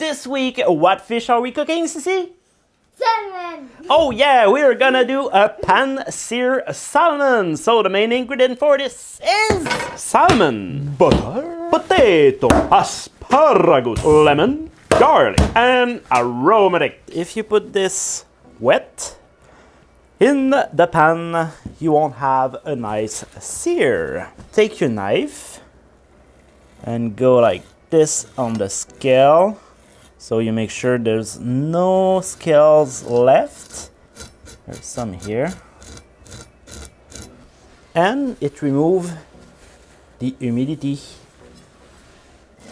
this week, what fish are we cooking, Ceci? Salmon! Oh yeah, we're gonna do a pan-sear salmon. So the main ingredient for this is salmon, butter, potato, asparagus, lemon, garlic, and aromatic. If you put this wet in the pan, you won't have a nice sear. Take your knife and go like this on the scale. So you make sure there's no scales left. There's some here. And it removes the humidity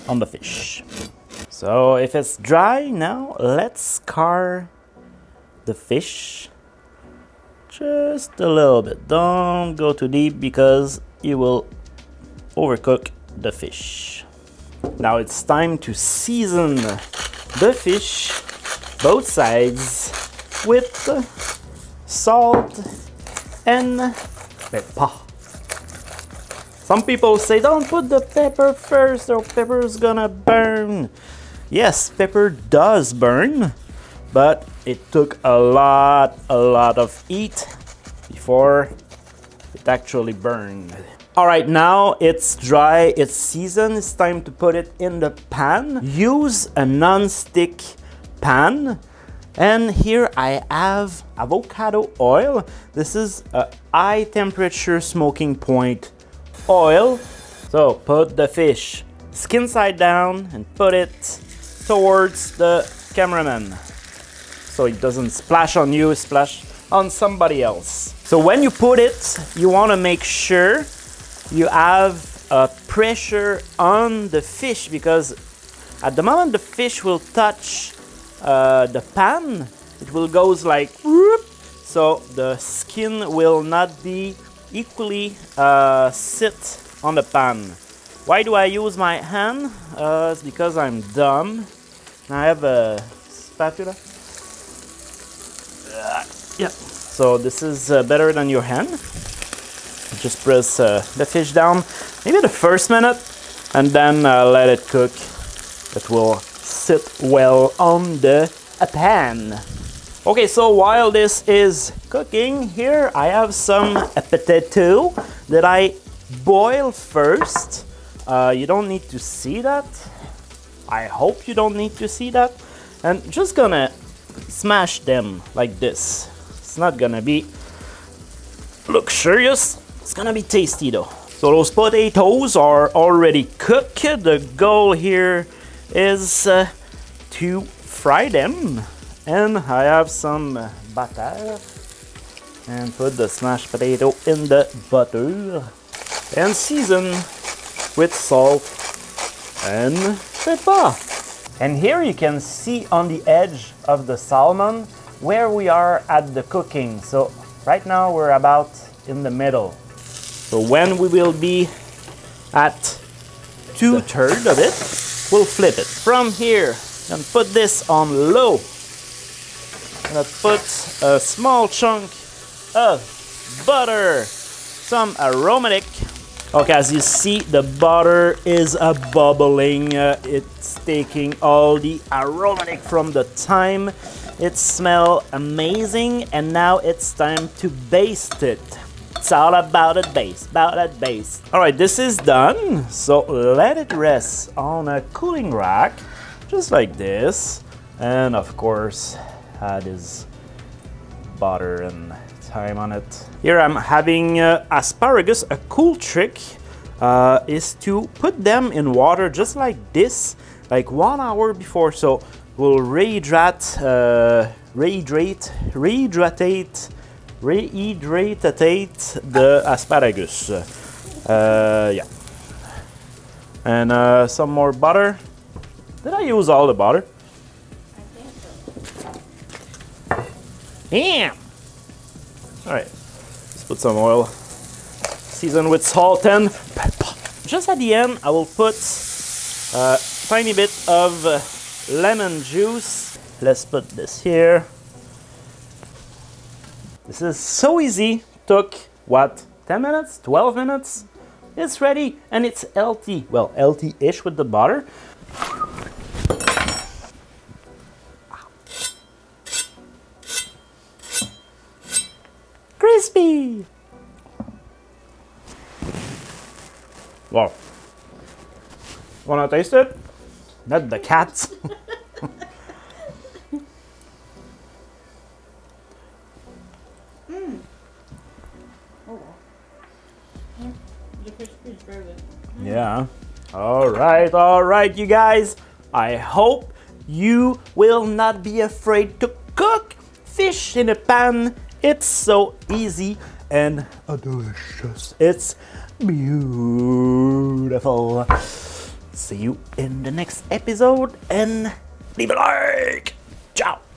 on the fish. So if it's dry now, let's scar the fish just a little bit. Don't go too deep because you will overcook the fish. Now it's time to season the fish, both sides, with salt and pepper. Some people say don't put the pepper first or pepper is gonna burn. Yes, pepper does burn, but it took a lot of heat before it actually burned. All right, now it's dry, it's seasoned, it's time to put it in the pan. Use a non-stick pan. And here I have avocado oil. This is a high temperature smoking point oil. So put the fish skin side down and put it towards the cameraman. So it doesn't splash on you, splash on somebody else. So when you put it, you wanna make sure you have a pressure on the fish, because at the moment the fish will touch the pan, it will go like whoop, so the skin will not be equally sit on the pan. Why do I use my hand? It's because I'm dumb. I have a spatula. Yeah. So this is better than your hand. Just press the fish down, maybe the first minute, and then let it cook. It will sit well on the pan. Okay, so while this is cooking, here I have some potato that I boil first. You don't need to see that. I hope you don't need to see that. And just gonna smash them like this. It's not gonna be luxurious. It's gonna be tasty though. So those potatoes are already cooked. The goal here is to fry them. And I have some butter. And put the smashed potato in the butter. And season with salt and pepper. And here you can see on the edge of the salmon where we are at the cooking. So right now we're about in the middle. So when we will be at 2/3 of it, we'll flip it from here and put this on low. And I put a small chunk of butter, some aromatic. Okay, as you see, the butter is bubbling. It's taking all the aromatic from the thyme. It smells amazing, and now it's time to baste it. It's all about a base, All right, this is done. So let it rest on a cooling rack, just like this. And of course, add his butter and thyme on it. Here I'm having asparagus. A cool trick is to put them in water just like this, like 1 hour before. So we'll rehydrate the asparagus. Yeah. And some more butter. Did I use all the butter? I think so. Damn! Alright, let's put some oil. Season with salt and pepper. Just at the end, I will put a tiny bit of lemon juice. Let's put this here. This is so easy, took what, 10 minutes, 12 minutes? It's ready and it's healthy. Well, healthy-ish with the butter. crispy. Wow. Wanna taste it? Not the cats. Yeah. All right, you guys. I hope you will not be afraid to cook fish in a pan. It's so easy and delicious. It's beautiful. See you in the next episode and leave a like. Ciao.